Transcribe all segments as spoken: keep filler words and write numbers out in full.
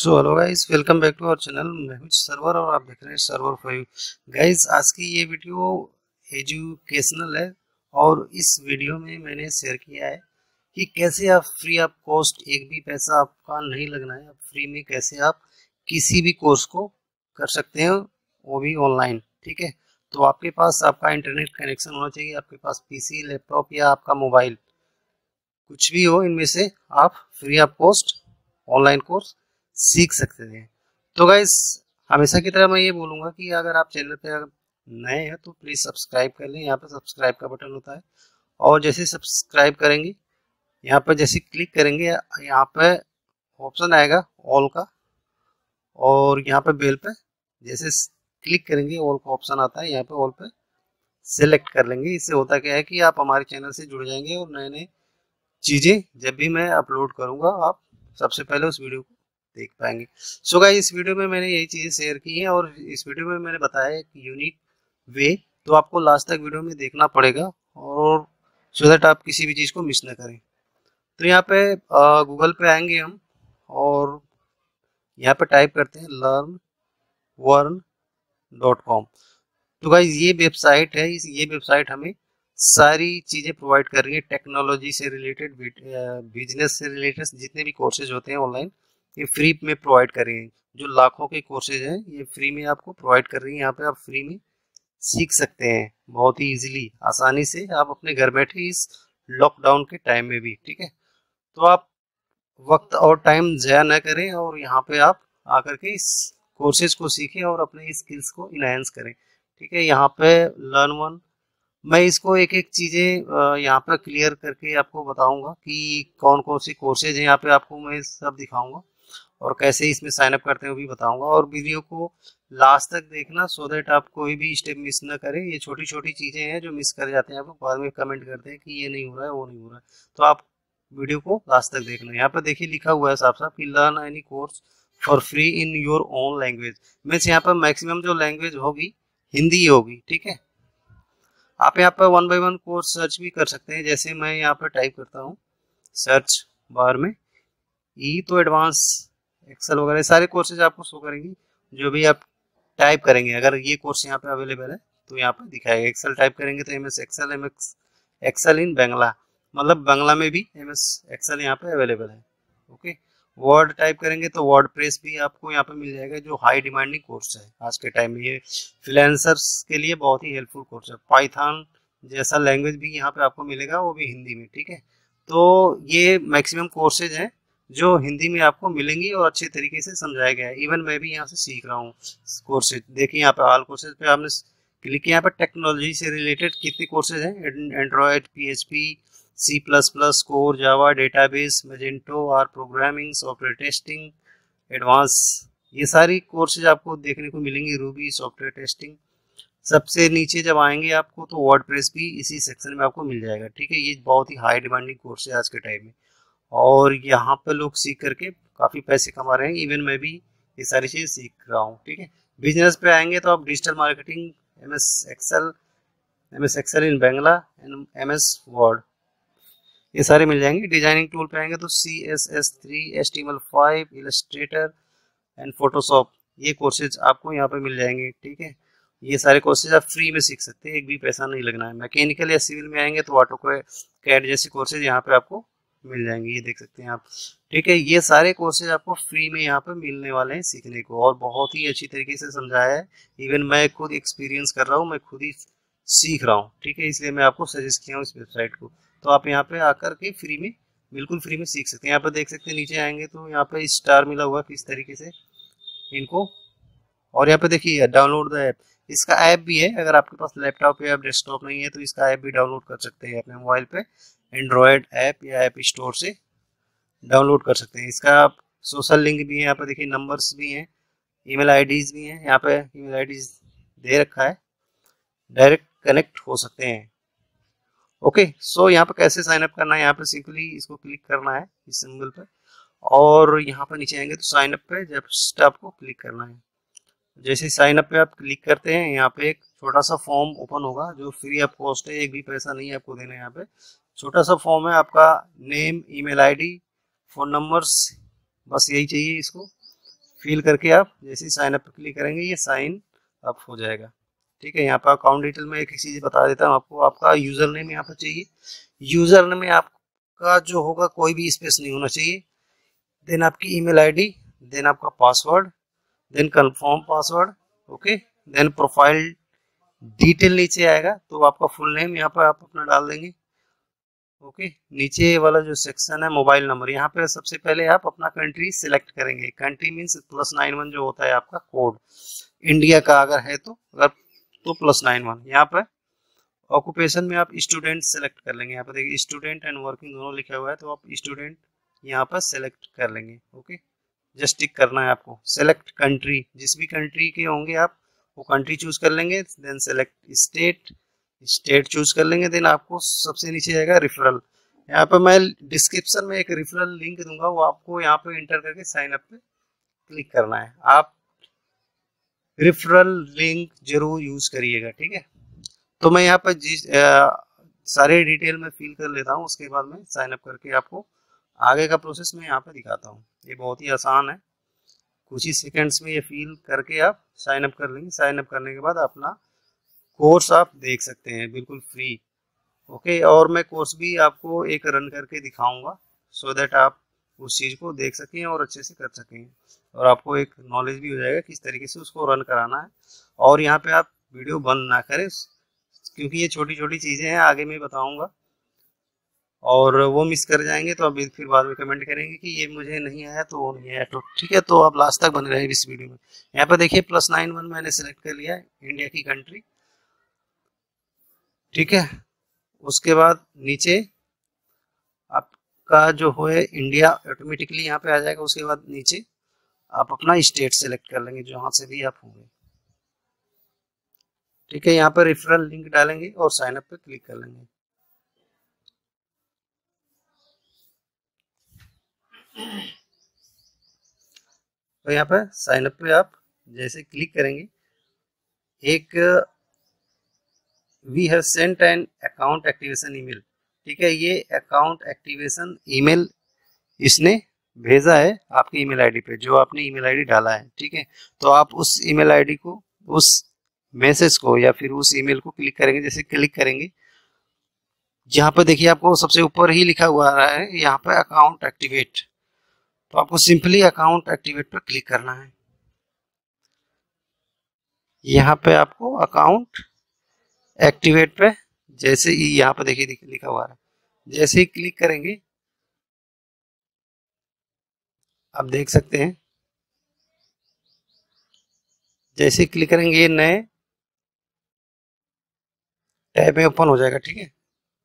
So hello guys, welcome back to our channel. मैं हूं server और आप देख रहे हैं सर्वर फॉर यू। गाइस, आज की ये वीडियो एजुकेशनल है और इस वीडियो में मैंने शेयर किया है कि कैसे आप फ्री ऑफ कॉस्ट, एक भी पैसा आपका नहीं लगना है, आप फ्री में कैसे आप किसी भी कोर्स को कर सकते हैं, वो भी ऑनलाइन। ठीक है, तो आपके पास आपका इंटरनेट कनेक्शन होना चाहिए, आपके पास पीसी, लैपटॉप या आपका मोबाइल कुछ भी हो, इनमें से आप free of cost online course सीख सकते हैं। तो गाइस, हमेशा की तरह मैं ये बोलूँगा कि अगर आप चैनल पे अगर नए हैं तो प्लीज़ सब्सक्राइब कर लें। यहाँ पर सब्सक्राइब का बटन होता है और जैसे सब्सक्राइब करेंगे, यहाँ पर जैसे क्लिक करेंगे, यहाँ पे ऑप्शन आएगा ऑल का, और यहाँ पे बेल पे जैसे क्लिक करेंगे ऑल का ऑप्शन आता है, यहाँ पे ऑल पे सेलेक्ट कर लेंगे। इससे होता क्या है कि आप हमारे चैनल से जुड़ जाएंगे और नए नए चीज़ें जब भी मैं अपलोड करूँगा आप सबसे पहले उस वीडियो को देख पाएंगे। सो so गाइस, इस वीडियो में मैंने यही चीज़ें शेयर की हैं और इस वीडियो में मैंने बताया एक यूनिक वे, तो आपको लास्ट तक वीडियो में देखना पड़ेगा और सो दैट आप किसी भी चीज़ को मिस ना करें। तो यहाँ पे गूगल पे आएंगे हम और यहाँ पे टाइप करते हैं लर्न वर्न डॉट कॉम। तो गाइस, ये वेबसाइट है, ये वेबसाइट हमें सारी चीज़ें प्रोवाइड कर रही है, टेक्नोलॉजी से रिलेटेड, बिजनेस से रिलेटेड जितने भी कोर्सेज होते हैं ऑनलाइन ये फ्री में प्रोवाइड कर रही है। जो लाखों के कोर्सेज हैं ये फ्री में आपको प्रोवाइड कर रही है, यहाँ पे आप फ्री में सीख सकते हैं बहुत ही इजीली, आसानी से, आप अपने घर बैठे इस लॉकडाउन के टाइम में भी। ठीक है, तो आप वक्त और टाइम ज़ाया ना करें और यहाँ पे आप आकर के इस कोर्सेज को सीखें और अपने स्किल्स को इन्हेंस करें। ठीक है, यहाँ पे लर्न वन, मैं इसको एक एक चीज़ें यहाँ पर क्लियर करके आपको बताऊँगा कि कौन कौन सी कोर्सेज हैं, यहाँ पर आपको मैं सब दिखाऊँगा और कैसे इसमें साइन अप करते हैं वो भी बताऊंगा। और वीडियो को लास्ट तक देखना सो दैट आप कोई भी स्टेप मिस ना करें। ये छोटी छोटी चीज़ें हैं जो मिस कर जाते हैं, आप बाद में कमेंट करते हैं कि ये नहीं हो रहा है, वो नहीं हो रहा है, तो आप वीडियो को लास्ट तक देखना। यहाँ पर देखिए लिखा हुआ है साफ साफ कि learn any course for free in your own language. Means यहाँ पर मैक्सिमम जो लैंग्वेज होगी हिंदी होगी। ठीक है, आप यहाँ पर one by one course search भी कर सकते हैं। जैसे मैं यहाँ पर टाइप करता हूँ सर्च बार में ई, तो एडवांस, एक्सेल वगैरह सारे कोर्सेज आपको शो करेंगे जो भी आप टाइप करेंगे। अगर ये कोर्स यहाँ पे अवेलेबल है तो यहाँ पर दिखाएगा। एक्सेल टाइप करेंगे तो M S excel, M x excel in Bangla, मतलब बांग्ला में भी एम एस एक्सेल यहाँ पे अवेलेबल है। ओके, वर्ड टाइप करेंगे तो वर्ड प्रेस भी आपको यहाँ पे मिल जाएगा, जो हाई डिमांडिंग कोर्स है आज के टाइम में, ये फ्रीलांसर्स के लिए बहुत ही हेल्पफुल कोर्स है। पाइथन जैसा लैंग्वेज भी यहाँ पे आपको मिलेगा, वो भी हिंदी में। ठीक है, तो ये मैक्सिमम कोर्सेज हैं जो हिंदी में आपको मिलेंगी और अच्छे तरीके से समझाया गया है। इवन मैं भी यहाँ से सीख रहा हूँ कोर्सेज। देखिए यहाँ पे ऑल कोर्सेज पे आपने क्लिक किया, यहाँ पे टेक्नोलॉजी से रिलेटेड कितने कोर्सेज हैं, Android, PHP, C plus plus, core, Java, database, Magento, R programming, software testing, advance, ये सारी कोर्सेज आपको देखने को मिलेंगी। रूबी, सॉफ्टवेयर टेस्टिंग, सबसे नीचे जब आएंगे आपको तो वर्डप्रेस भी इसी सेक्शन में आपको मिल जाएगा। ठीक है, ये बहुत ही हाई डिमांडिंग कोर्स है आज के टाइम में और यहाँ पर लोग सीख करके काफ़ी पैसे कमा रहे हैं। इवन मैं भी ये सारी चीज़ें सीख रहा हूँ। ठीक है, बिजनेस पे आएंगे तो आप digital marketing, M S excel, M S excel in Bangla, M S word, ये सारे मिल जाएंगे। डिजाइनिंग टूल पे आएंगे तो C S S three, S T M L five, illustrator and Photoshop, ये कोर्सेज आपको यहाँ पर मिल जाएंगे। ठीक है, ये सारे कोर्सेज आप फ्री में सीख सकते हैं, एक भी पैसा नहीं लगना है। मैकेनिकल या सिविल में आएंगे तो ऑटो कैड जैसे कोर्सेज यहाँ पर आपको मिल जाएंगे, ये देख सकते हैं आप। ठीक है, ये सारे कोर्सेज आपको फ्री में यहाँ पर मिलने वाले हैं सीखने को, और बहुत ही अच्छी तरीके से समझाया है। इवन मैं खुद एक्सपीरियंस कर रहा हूँ, मैं खुद ही सीख रहा हूँ। ठीक है, इसलिए मैं आपको सजेस्ट किया हूँ इस वेबसाइट को। तो आप यहाँ पे आकर के फ्री में, बिल्कुल फ्री में सीख सकते हैं। यहाँ पर देख सकते हैं, नीचे आएंगे तो यहाँ पर स्टार मिला हुआ किस तरीके से इनको, और यहाँ पर देखिए डाउनलोड द ऐप, इसका ऐप भी है। अगर आपके पास लैपटॉप या डेस्कटॉप नहीं है तो इसका ऐप भी डाउनलोड कर सकते हैं अपने मोबाइल पे, एंड्रॉयड ऐप या ऐप स्टोर से डाउनलोड कर सकते हैं। इसका आप सोशल लिंक भी है, यहाँ पर देखिए नंबर्स भी हैं, ईमेल आईडीज़ भी हैं, यहाँ पे ईमेल आईडीज़ दे रखा है, डायरेक्ट कनेक्ट हो सकते हैं। ओके, सो यहाँ पर कैसे साइन अप करना है, यहाँ पर सिंपली इसको क्लिक करना है इस सिंबल पर, और यहाँ पर नीचे आएंगे तो साइन अप पे जस्ट आपको क्लिक करना है। जैसे साइन अप पे आप क्लिक करते हैं, यहाँ पे एक छोटा सा फॉर्म ओपन होगा जो फ्री ऑफ कॉस्ट है, एक भी पैसा नहीं आपको देना है। यहाँ पे छोटा सा फॉर्म है, आपका name, email ID, phone numbers, बस यही चाहिए इसको। फिल करके आप जैसे ही साइन अप क्लिक करेंगे ये साइन अप हो जाएगा। ठीक है, यहाँ पर अकाउंट डिटेल में एक चीज़ बता देता हूँ आपको, आपका यूज़र नेम यहाँ पर चाहिए। यूज़र नेम में आपका जो होगा कोई भी स्पेस नहीं होना चाहिए। देन आपकी ईमेल आईडी, देन आपका password, then confirm password, okay. Then profile detail नीचे आएगा तो आपका फुल नेम यहाँ पर आप अपना डाल देंगे, ओके। नीचे वाला जो सेक्शन है मोबाइल नंबर, यहाँ पे सबसे पहले आप अपना कंट्री सिलेक्ट करेंगे। Country means plus nine one जो होता है आपका कोड इंडिया का अगर है तो, अगर तो प्लस नाइन वन। यहाँ पर ऑक्यूपेशन में आप स्टूडेंट सेलेक्ट कर लेंगे। यहाँ पर देखिए स्टूडेंट एंड वर्किंग दोनों लिखा हुआ है तो आप स्टूडेंट यहाँ पर सेलेक्ट कर लेंगे, ओके। जस्ट टिक करना है आपको सेलेक्ट कंट्री, जिस भी कंट्री के होंगे आप वो कंट्री चूज कर लेंगे। Then select state, state choose कर लेंगे। देन आपको सबसे नीचे आएगा रेफरल, यहाँ पर मैं डिस्क्रिप्शन में एक रेफरल लिंक दूंगा, वो आपको यहाँ पे इंटर करके साइन अप पे क्लिक करना है। आप रेफरल लिंक जरूर यूज करिएगा, ठीक है। तो मैं यहाँ पर जिस सारे डिटेल में फिल कर लेता हूँ, उसके बाद में साइन अप करके आपको आगे का प्रोसेस मैं यहाँ पे दिखाता हूँ। ये बहुत ही आसान है, कुछ ही सेकेंड्स में ये फिल करके आप साइन अप कर लेंगे। साइन अप करने के बाद अपना कोर्स आप देख सकते हैं बिल्कुल फ्री, ओके। और मैं कोर्स भी आपको एक रन करके दिखाऊंगा सो दैट आप उस चीज़ को देख सकें और अच्छे से कर सकें, और आपको एक नॉलेज भी हो जाएगा किस तरीके से उसको रन कराना है। और यहाँ पे आप वीडियो बंद ना करें, क्योंकि ये छोटी छोटी चीज़ें हैं, आगे मैं बताऊंगा और वो मिस कर जाएंगे तो आप फिर बाद में कमेंट करेंगे कि ये मुझे नहीं आया तो वो नहीं आया, तो ठीक है। तो आप लास्ट तक बने रहें इस वीडियो में। यहाँ पर देखिए प्लस नाइन वन मैंने सेलेक्ट कर लिया है इंडिया की कंट्री, ठीक है। उसके बाद नीचे आपका जो है इंडिया ऑटोमेटिकली यहाँ पे आ जाएगा। उसके बाद नीचे आप अपना स्टेट सेलेक्ट कर लेंगे जहाँ से भी आप होंगे, ठीक है। यहाँ पर रेफरल लिंक डालेंगे और साइन अप पे क्लिक कर लेंगे। तो यहाँ पर साइन अप पे आप जैसे क्लिक करेंगे, एक we have sent an account activation email, ठीक है। ये अकाउंट एक्टिवेशन ईमेल इसने भेजा है आपकी ईमेल आईडी पे, जो आपने ईमेल आईडी डाला है, ठीक है। तो आप उस ईमेल आईडी को, उस मैसेज को या फिर उस ईमेल को क्लिक करेंगे। जैसे क्लिक करेंगे यहाँ पर देखिए आपको सबसे ऊपर ही लिखा हुआ आ रहा है यहाँ पर अकाउंट एक्टिवेट, तो आपको सिंपली अकाउंट एक्टिवेट पर क्लिक करना है। यहाँ पे आपको अकाउंट एक्टिवेट पे जैसे ही यहाँ पे देखिए लिखा हुआ है, जैसे ही क्लिक करेंगे आप देख सकते हैं। जैसे ही क्लिक करेंगे ये नए टैब में ओपन हो जाएगा, ठीक है।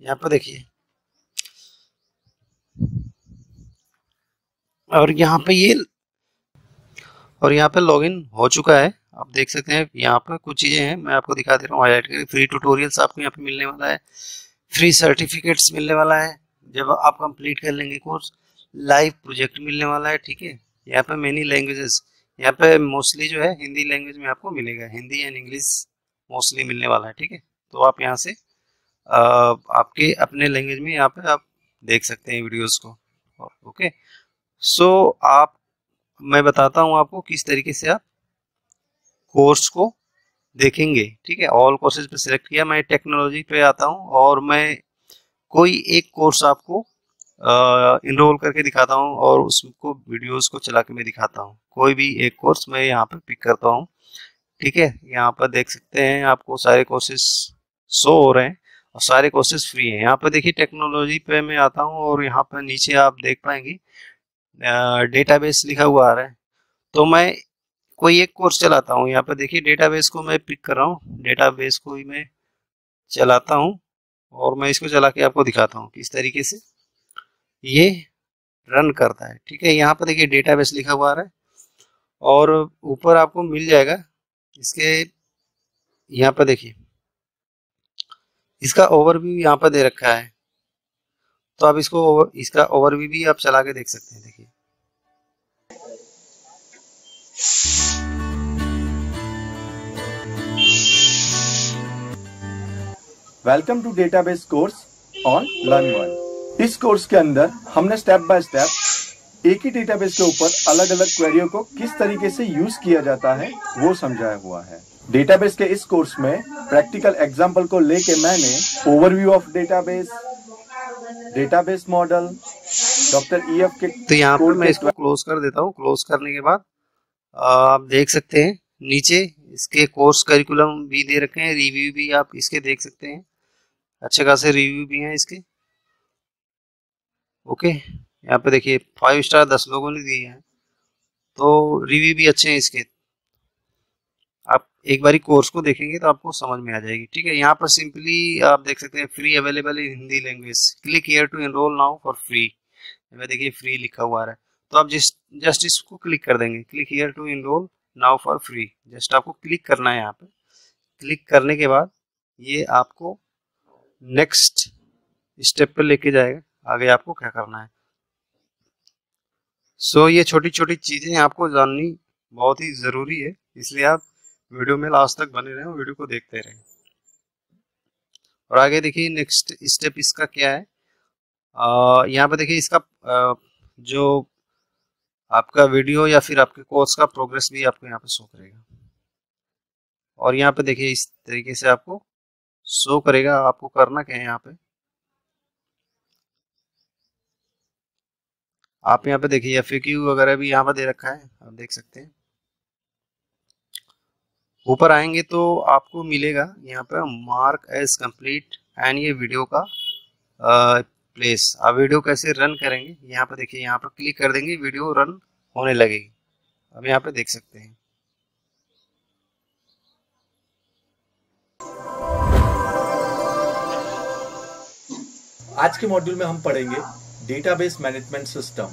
यहाँ पे देखिए, और यहाँ पे ये और यहाँ पे लॉगिन हो चुका है। आप देख सकते हैं यहाँ पर कुछ चीज़ें हैं, मैं आपको दिखा दे रहा हूँ हाईलाइट करके। फ्री ट्यूटोरियल्स आपको यहाँ पे मिलने वाला है, फ्री सर्टिफिकेट्स मिलने वाला है जब आप कंप्लीट कर लेंगे कोर्स, लाइव प्रोजेक्ट मिलने वाला है, ठीक है। यहाँ पे मेनी लैंग्वेजेस, यहाँ पे मोस्टली जो है हिंदी लैंग्वेज में आपको मिलेगा, हिंदी एंड इंग्लिश मोस्टली मिलने वाला है, ठीक है। तो आप यहाँ से आ, आपके अपने लैंग्वेज में यहाँ पर आप देख सकते हैं वीडियोज़ को, ओके। सो so, आप मैं बताता हूँ आपको किस तरीके से आप कोर्स को देखेंगे, ठीक है। ऑल कोर्सेज पे सिलेक्ट किया, मैं टेक्नोलॉजी पे आता हूँ और मैं कोई एक कोर्स आपको इनरोल करके दिखाता हूँ और उसको वीडियोस को चला के मैं दिखाता हूँ। कोई भी एक कोर्स मैं यहाँ पे पिक करता हूँ, ठीक है। यहाँ पर देख सकते हैं आपको सारे कोर्सेज शो हो रहे हैं और सारे कोर्सेज फ्री हैं। यहाँ पर देखिए टेक्नोलॉजी पे मैं आता हूँ और यहाँ पर नीचे आप देख पाएंगे डेटाबेस लिखा हुआ आ रहा है, तो मैं कोई एक कोर्स चलाता हूँ। यहाँ पर देखिए डेटाबेस को मैं पिक कर रहा हूँ, डेटाबेस को ही मैं चलाता हूँ और मैं इसको चला के आपको दिखाता हूँ किस तरीके से ये रन करता है, ठीक है। यहाँ पर देखिए डेटाबेस लिखा हुआ आ रहा है और ऊपर आपको मिल जाएगा इसके, यहाँ पर देखिए इसका ओवरव्यू यहाँ पर दे रखा है, तो आप इसको इसका ओवरव्यू भी आप चला के देख सकते हैं। देखिए welcome to database course on लर्नवर्ण। इस कोर्स के अंदर हमने स्टेप बाय स्टेप एक ही डेटाबेस के ऊपर अलग अलग क्वेरियों को किस तरीके से यूज किया जाता है वो समझाया हुआ है। डेटाबेस के इस कोर्स में प्रैक्टिकल एग्जाम्पल को लेके मैंने overview of database, database model, doctor E F के तो यहाँ पर मैं इसको क्लोज कर देता हूँ। क्लोज करने के बाद आप देख सकते हैं नीचे इसके कोर्स करिकुलम भी दे रखे हैं, रिव्यू भी आप इसके देख सकते हैं, अच्छे खासे रिव्यू भी हैं इसके। ओके, यहाँ पे देखिए फाइव स्टार दस लोगों ने दिए हैं, तो रिव्यू भी अच्छे हैं इसके। आप एक बारी कोर्स को देखेंगे तो आपको समझ में आ जाएगी। ठीक है, यहाँ पर सिंपली आप देख सकते हैं free available in Hindi language, click here to enrol now for free. देखिए फ्री लिखा हुआ है, तो आप जिस जस्ट इसको क्लिक कर देंगे, click here to enrol now for free. Just आपको क्लिक करना है, यहाँ पे क्लिक करने के बाद ये आपको नेक्स्ट स्टेप पे लेके जाएगा। आगे आपको क्या करना है, सो so, ये छोटी छोटी चीजें आपको जाननी बहुत ही जरूरी है, इसलिए आप वीडियो में लास्ट तक बने रहें, वीडियो को देखते रहें। और आगे देखिए नेक्स्ट स्टेप इसका क्या है, आ, यहाँ पे देखिए इसका आ, जो आपका वीडियो या फिर आपके कोर्स का प्रोग्रेस भी आपको यहाँ पे शो करेगा। और यहाँ पे देखिए इस तरीके से आपको शो करेगा। आपको करना क्या है, यहाँ पे आप यहाँ पे देखिए एफ ए क्यू वगैरह भी यहाँ पे दे रखा है, आप देख सकते हैं। ऊपर आएंगे तो आपको मिलेगा यहाँ पे मार्क एज कंप्लीट एंड ये वीडियो का आ, प्लेस। आप वीडियो कैसे रन करेंगे, यहाँ पे देखिए, यहाँ पर क्लिक कर देंगे, वीडियो रन होने लगेगी। अब यहाँ पे देख सकते हैं। आज के मॉड्यूल में हम पढ़ेंगे database management system.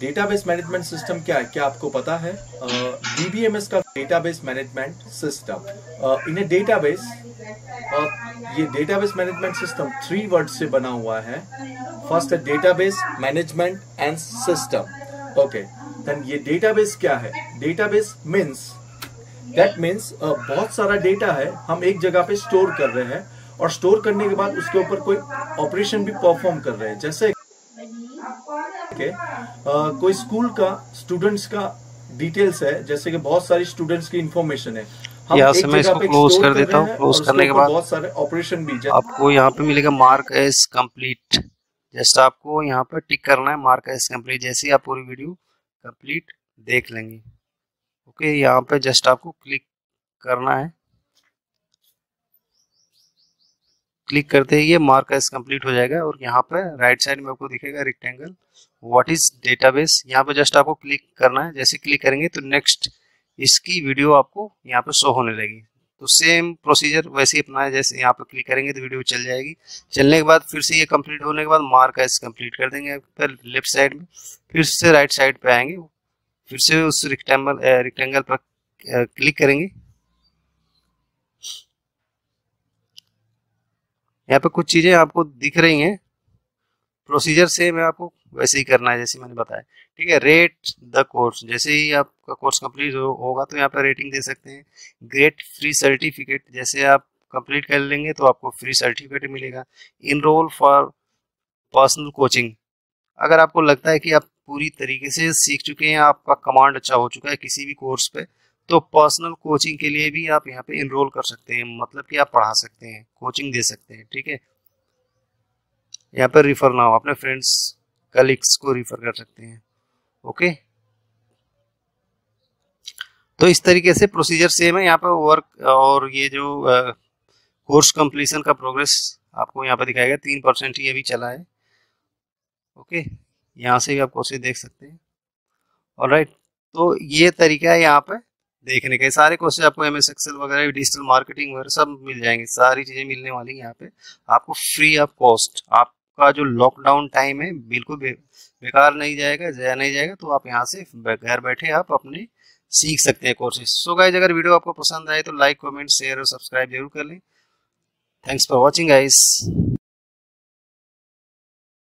Database management system क्या है, क्या आपको पता है? डी बी एम एस का डेटाबेस मैनेजमेंट सिस्टम। इन्हें डेटाबेस, ये database management system three word से बना हुआ है। फर्स्ट है database management and system. Okay, then ये डेटाबेस क्या है? डेटाबेस मींस दैट मींस बहुत सारा डेटा है हम एक जगह पे स्टोर कर रहे हैं, और स्टोर करने के बाद उसके ऊपर कोई ऑपरेशन भी परफॉर्म कर रहे हैं। जैसे के uh, कोई स्कूल का स्टूडेंट्स का डिटेल्स है, जैसे कि बहुत सारी स्टूडेंट्स की इंफॉर्मेशन है, हम एक जगह पे क्लोज कर देता हूं। क्लोज करने के बाद बहुत सारे ऑपरेशन भी आपको यहाँ पे मिलेगा मार्क एज कंप्लीट। जस्ट आपको यहाँ पे टिक करना है मार्क एज कंप्लीट, जैसे आप पूरी वीडियो कंप्लीट देख लेंगे। ओके, यहाँ पे जस्ट आपको क्लिक करना है। क्लिक करते ही ये मार्क एज कंप्लीट हो जाएगा, और यहाँ पे राइट साइड में आपको दिखेगा रेक्टेंगल व्हाट इज डेटाबेस। यहाँ पे जस्ट आपको क्लिक करना है, जैसे क्लिक करेंगे तो नेक्स्ट इसकी वीडियो आपको यहाँ पे शो होने लगेगी। तो सेम प्रोसीजर वैसे ही अपना है, जैसे यहाँ पे क्लिक करेंगे तो वीडियो चल जाएगी। चलने के बाद फिर से ये कंप्लीट होने के बाद मार्क एज कंप्लीट कर देंगे, फिर लेफ्ट साइड में, फिर से राइट साइड पे आएंगे, फिर से उस रेक्टेंगल रेक्टेंगल पर क्लिक करेंगे। यहाँ पे कुछ चीजें आपको दिख रही हैं, प्रोसीजर से मैं आपको वैसे ही करना है जैसे मैंने बताया। ठीक है, रेट द कोर्स, जैसे ही आपका कोर्स कंप्लीट हो, होगा तो यहाँ पे रेटिंग दे सकते हैं। ग्रेट फ्री सर्टिफिकेट, जैसे आप कंप्लीट कर लेंगे तो आपको फ्री सर्टिफिकेट मिलेगा। इनरोल फॉर पर्सनल कोचिंग, अगर आपको लगता है कि आप पूरी तरीके से सीख चुके हैं, आपका कमांड अच्छा हो चुका है किसी भी कोर्स पे, तो पर्सनल कोचिंग के लिए भी आप यहाँ पे इनरोल कर सकते हैं, मतलब कि आप पढ़ा सकते हैं, कोचिंग दे सकते हैं। ठीक है, यहाँ पर रिफर नाउ, अपने फ्रेंड्स कलीग्स को रिफर कर सकते हैं। ओके, तो इस तरीके से प्रोसीजर सेम है। यहाँ पर वर्क और ये जो कोर्स कंप्लीशन का प्रोग्रेस आपको यहाँ पर दिखाएगा, तीन परसेंट ही अभी चला है। ओके, यहाँ से भी आप कोर्सेज देख सकते हैं। ऑलराइट, तो ये तरीका है यहाँ पे देखने का। सारे कोर्सेज आपको एम एस एक्सेल वगैरह, डिजिटल मार्केटिंग वगैरह सब मिल जाएंगे, सारी चीजें मिलने वाली हैं यहाँ पे आपको फ्री ऑफ कॉस्ट। आपका जो लॉकडाउन टाइम है बिल्कुल बे, बेकार नहीं जाएगा, जाया नहीं जाएगा। तो आप यहाँ से घर बैठे आप अपने सीख सकते हैं कोर्सेज। सो गाइज, अगर वीडियो आपको पसंद आए तो लाइक, कमेंट, शेयर और सब्सक्राइब जरूर कर लें। Thanks for watching guys.